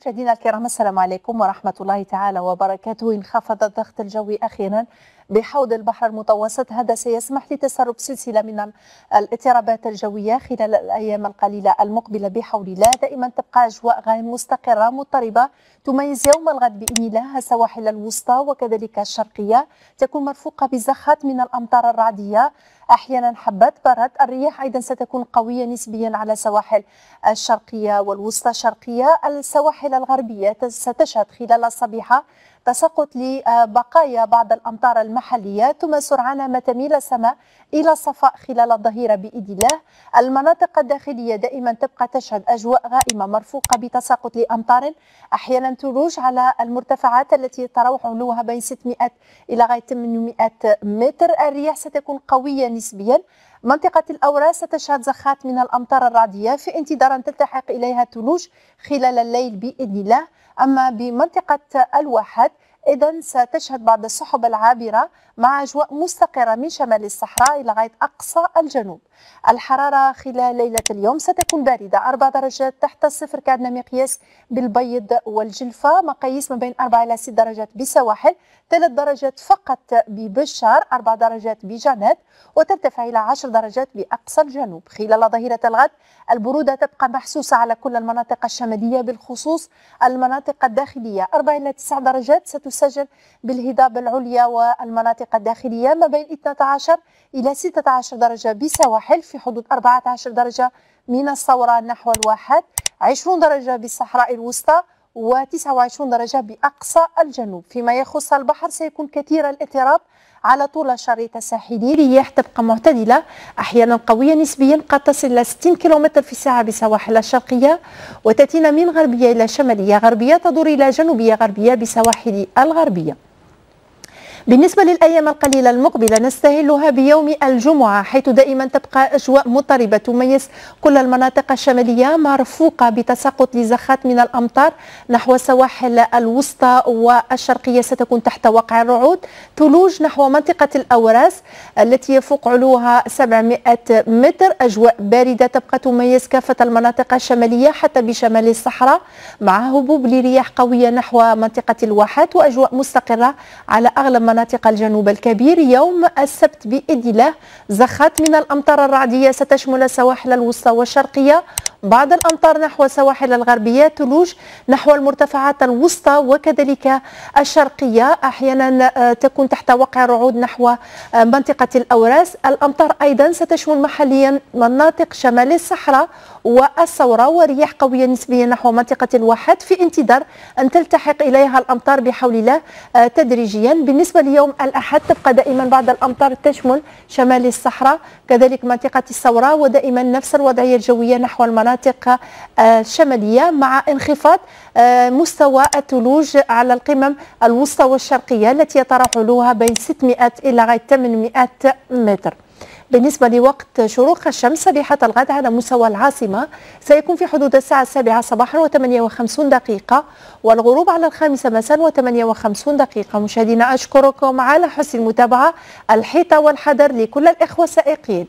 مشاهدينا الكرام، السلام عليكم ورحمة الله تعالى وبركاته. انخفض الضغط الجوي أخيرا بحوض البحر المتوسط، هذا سيسمح لتسرب سلسلة من الاضطرابات الجوية خلال الأيام القليلة المقبلة بحول الله. دائما تبقى أجواء غير مستقرة مضطربة تميز يوم الغد بإذن الله السواحل الوسطى وكذلك الشرقية، تكون مرفوقة بزخات من الأمطار الرعدية، أحيانا حبات برد. الرياح أيضا ستكون قوية نسبيا على السواحل الشرقية والوسطى الشرقية. السواحل الغربية ستشهد خلال الصبيحة تساقط لبقايا بعض الأمطار المحلية، ثم سرعان ما تميل السماء إلى الصفاء خلال الظهيرة بإذن الله. المناطق الداخلية دائما تبقى تشهد أجواء غائمة مرفوقة بتساقط لأمطار، أحيانا ثلوج على المرتفعات التي تتراوح علوها بين 600 إلى غاية 800 متر. الرياح ستكون قوية نسبيا. منطقة الأوراس ستشهد زخات من الأمطار الرعدية في انتظار أن تلتحق إليها الثلوج خلال الليل بإذن الله. أما بمنطقة الواحات إذن ستشهد بعض السحب العابرة مع أجواء مستقرة من شمال الصحراء إلى غاية أقصى الجنوب. الحرارة خلال ليلة اليوم ستكون باردة، 4 درجات تحت الصفر كأدنى مقياس بالبيض والجلفة، مقاييس ما بين 4 إلى 6 درجات بسواحل، 3 درجات فقط ببشار، 4 درجات بجنات، وترتفع إلى 10 درجات بأقصى الجنوب. خلال ظهيرة الغد البرودة تبقى محسوسة على كل المناطق الشمالية، بالخصوص المناطق الداخلية، 4 إلى 9 درجات ستسجل بالهضاب العليا والمناطق الداخلية، ما بين 12 إلى 16 درجة بسواحل، في حدود 14 درجة من الثورة نحو الواحات، 20 درجة بالصحراء الوسطى، و29 درجة بأقصى الجنوب. فيما يخص البحر سيكون كثير الاضطراب على طول الشريط الساحلي، رياح تبقى معتدلة أحيانا قوية نسبيا، قد تصل إلى 60 كم في الساعة بسواحل الشرقية، وتأتينا من غربية إلى شمالية غربية، تدور إلى جنوبية غربية بسواحل الغربية. بالنسبة للأيام القليلة المقبلة نستهلها بيوم الجمعة، حيث دائما تبقى أجواء مضطربة تميز كل المناطق الشمالية مرفوقة بتساقط لزخات من الأمطار نحو السواحل الوسطى والشرقية، ستكون تحت وقع الرعود، ثلوج نحو منطقة الأوراس التي يفوق علوها 700 متر، أجواء باردة تبقى تميز كافة المناطق الشمالية حتى بشمال الصحراء، مع هبوب لرياح قوية نحو منطقة الواحات، وأجواء مستقرة على أغلب مناطق الجنوب الكبير. يوم السبت بإذن الله زخات من الأمطار الرعدية ستشمل السواحل الوسطى والشرقية، بعض الأمطار نحو السواحل الغربية، ثلوج نحو المرتفعات الوسطى وكذلك الشرقية، أحيانا تكون تحت وقع رعود نحو منطقة الأوراس. الأمطار أيضا ستشمل محليا مناطق شمال الصحراء والثورة، ورياح قوية نسبيا نحو منطقة الواحات، في انتظار أن تلتحق إليها الأمطار بحول الله تدريجيا. بالنسبة ليوم الأحد تبقى دائما بعض الأمطار تشمل شمال الصحراء كذلك منطقة الثورة، ودائما نفس الوضعية الجوية نحو المناطق الشمالية، مع انخفاض مستوى الثلوج على القمم الوسطى والشرقية التي يتراوح علوها بين 600 إلى غاية 800 متر. بالنسبة لوقت شروق الشمس صبيحة الغد على مستوى العاصمة سيكون في حدود الساعة 7 صباحا و58 دقيقة، والغروب على 5 مساء و58 دقيقة. مشاهدينا أشكركم على حسن المتابعة الحيطة والحذر لكل الإخوة السائقين.